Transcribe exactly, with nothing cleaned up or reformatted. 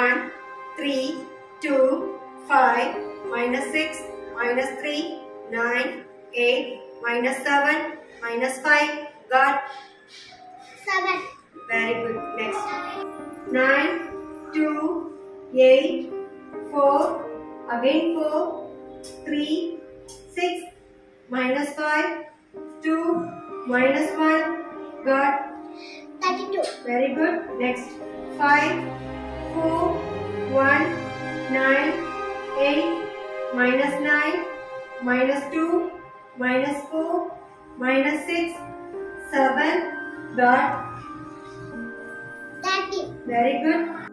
one, three, two, five, minus six, minus three, nine, eight, minus seven, minus five, got seven. Very good. Next. nine, two, eight, four, again four, three, six, minus five, two, minus one, got thirty-two. Very good. Next. five, four, one, nine, eight, minus nine, minus two, minus four, minus six, seven, dot thirty. Very good.